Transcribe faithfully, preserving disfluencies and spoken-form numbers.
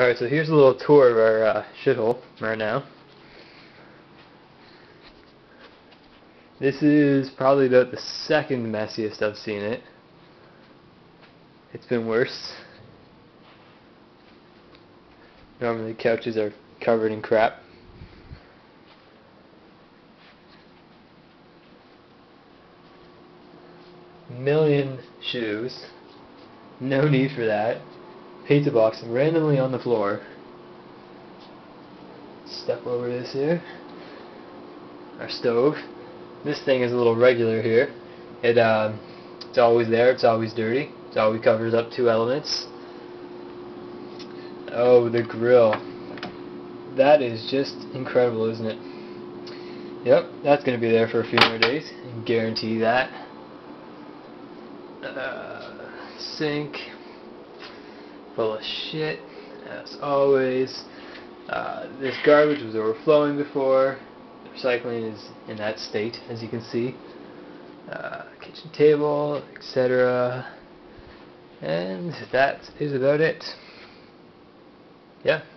Alright, so here's a little tour of our uh, shithole right now. This is probably about the second messiest I've seen it. It's been worse. Normally couches are covered in crap. Million shoes. No need for that. Pizza box randomly on the floor. Step over this here. Our stove. This thing is a little regular here. It um, it's always there. It's always dirty. It always covers up two elements. Oh, the grill. That is just incredible, isn't it? Yep, that's gonna be there for a few more days. I can guarantee that. Uh, sink. Full of shit, as always. Uh, this garbage was overflowing before. The recycling is in that state, as you can see. Uh, kitchen table, et cetera. And that is about it. Yeah.